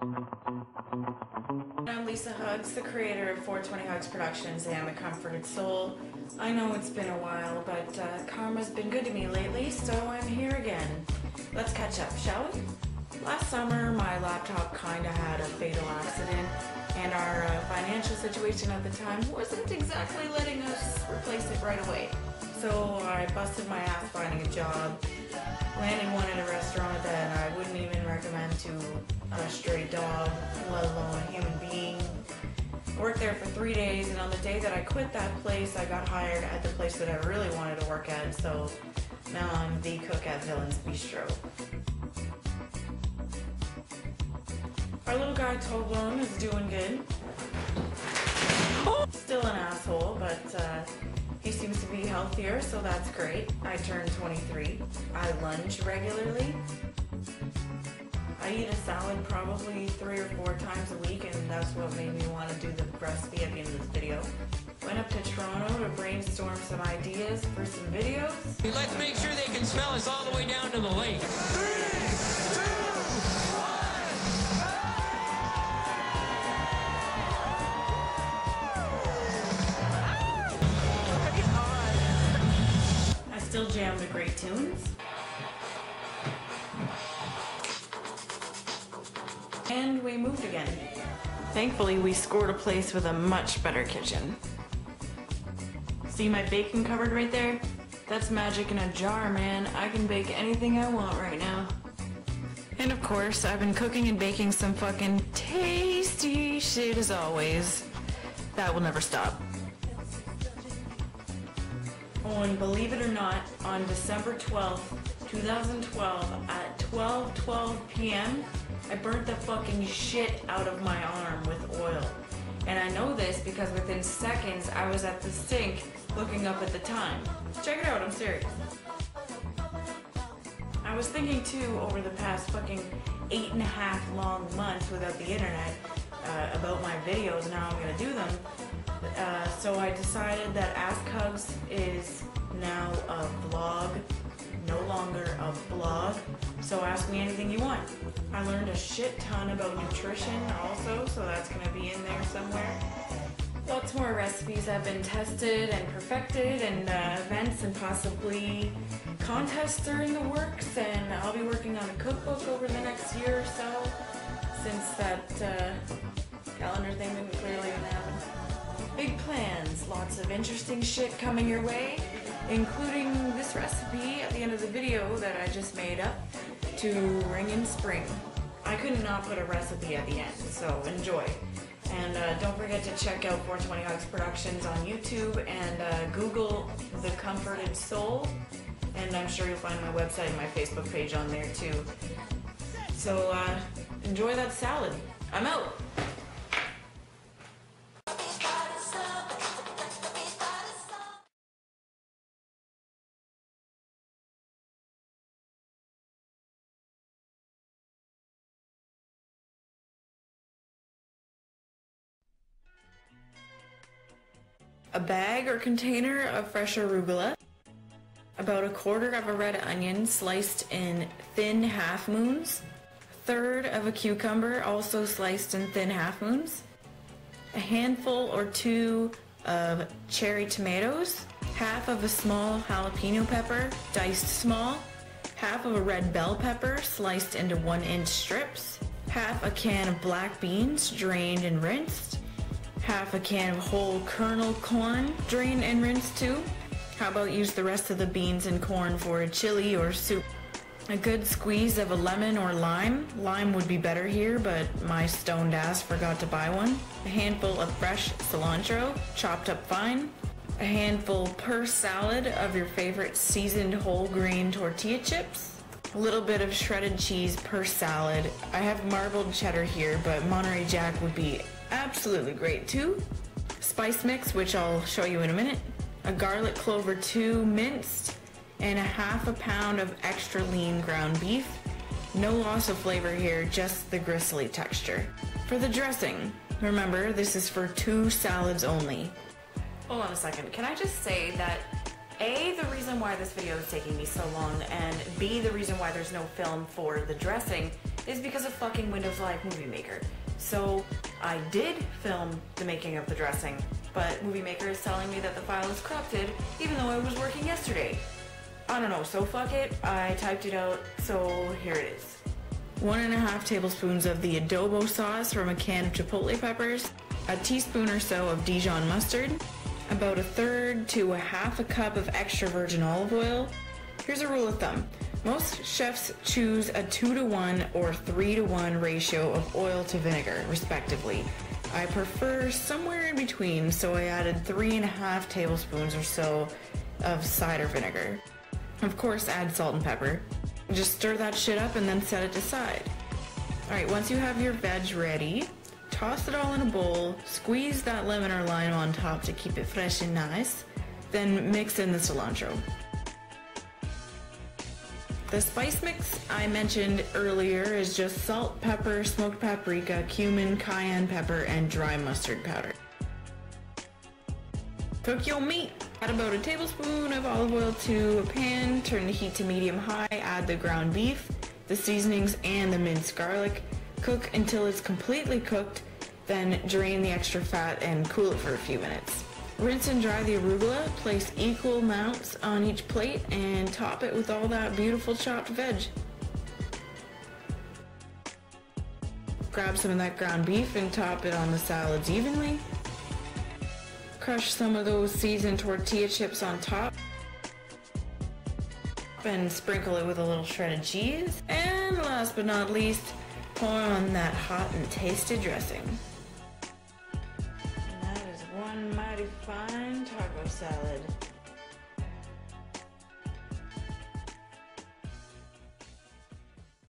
I'm Lisa Hugs, the creator of 420 Hugs Productions and the Comforted Soul. I know it's been a while, but karma's been good to me lately, so I'm here again. Let's catch up, shall we? Last summer, my laptop kinda had a fatal accident, and our financial situation at the time wasn't exactly letting us replace it right away. So I busted my ass finding a job, landed one at a restaurant that I wouldn't even recommend to a stray dog, let alone a human being. I worked there for 3 days, and on the day that I quit that place, I got hired at the place that I really wanted to work at, so now I'm the cook at Villains Bistro. Our little guy Tobone is doing good. Oh, still an asshole, but he seems to be healthier, so that's great. I turned 23. I lunge regularly. I eat a salad probably 3 or 4 times a week, and that's what made me want to do the recipe at the end of this video. Went up to Toronto to brainstorm some ideas for some videos. Let's make sure they can smell us all the way down to the lake. 3, 2, 1, I still jam to great tunes. And we moved again. Thankfully, we scored a place with a much better kitchen. See my baking cupboard right there? That's magic in a jar, man. I can bake anything I want right now. And of course, I've been cooking and baking some fucking tasty shit as always. That will never stop. Oh, and believe it or not, on December 12th, 2012, at 12:12 p.m., I burnt the fucking shit out of my arm with oil. And I know this because within seconds I was at the sink looking up at the time. Check it out, I'm serious. I was thinking too over the past fucking 8.5 long months without the internet about my videos and how I'm gonna do them. So I decided that Ask Hugs is now a vlog, no longer a blog. So ask me anything you want. I learned a shit ton about nutrition also, so that's gonna be in there somewhere. Lots more recipes have been tested and perfected, and events and possibly contests are in the works, and I'll be working on a cookbook over the next year or so, since that calendar thing didn't clearly happen. Big plans, lots of interesting shit coming your way, including this recipe at the end of the video that I just made up to ring in spring. I could not put a recipe at the end, so enjoy. And don't forget to check out 420 Hugs Productions on YouTube, and Google The Comforted Soul, and I'm sure you'll find my website and my Facebook page on there too. So enjoy that salad. I'm out. A bag or container of fresh arugula, about 1/4 of a red onion sliced in thin half moons, 1/3 of a cucumber also sliced in thin half moons, a handful or 2 of cherry tomatoes, half of a small jalapeno pepper diced small, half of a red bell pepper sliced into 1-inch strips, half a can of black beans drained and rinsed, half a can of whole kernel corn, drain and rinse too. How about use the rest of the beans and corn for a chili or soup? A good squeeze of a lemon or lime. Lime would be better here, but my stoned ass forgot to buy one. A handful of fresh cilantro, chopped up fine. A handful per salad of your favorite seasoned whole grain tortilla chips. A little bit of shredded cheese per salad. I have marbled cheddar here, but Monterey Jack would be absolutely great too. Spice mix, which I'll show you in a minute. A garlic clover 2 minced, and a half a pound of extra lean ground beef. No loss of flavor here, just the gristly texture. For the dressing, remember this is for 2 salads only. Hold on a second, can I just say that A, the reason why this video is taking me so long, and B, the reason why there's no film for the dressing is because of fucking Windows Live Movie Maker. So I did film the making of the dressing, but Movie Maker is telling me that the file is corrupted, even though I was working yesterday. I don't know, so fuck it, I typed it out, so here it is. 1.5 tablespoons of the adobo sauce from a can of chipotle peppers, a teaspoon or so of Dijon mustard, about 1/3 to 1/2 cup of extra virgin olive oil. Here's a rule of thumb. Most chefs choose a 2-to-1 or 3-to-1 ratio of oil to vinegar, respectively. I prefer somewhere in between, so I added 3.5 tablespoons or so of cider vinegar. Of course, add salt and pepper. Just stir that shit up and then set it aside. Alright, once you have your veg ready, toss it all in a bowl, squeeze that lemon or lime on top to keep it fresh and nice, then mix in the cilantro. The spice mix I mentioned earlier is just salt, pepper, smoked paprika, cumin, cayenne pepper, and dry mustard powder. Cook your meat. Add about 1 tablespoon of olive oil to a pan, turn the heat to medium-high, add the ground beef, the seasonings, and the minced garlic. Cook until it's completely cooked, then drain the extra fat and cool it for a few minutes. Rinse and dry the arugula, place equal amounts on each plate, and top it with all that beautiful chopped veg. Grab some of that ground beef and top it on the salads evenly. Crush some of those seasoned tortilla chips on top and sprinkle it with a little shredded cheese. And last but not least, pour on that hot and tasty dressing. And that is one mighty fine taco salad.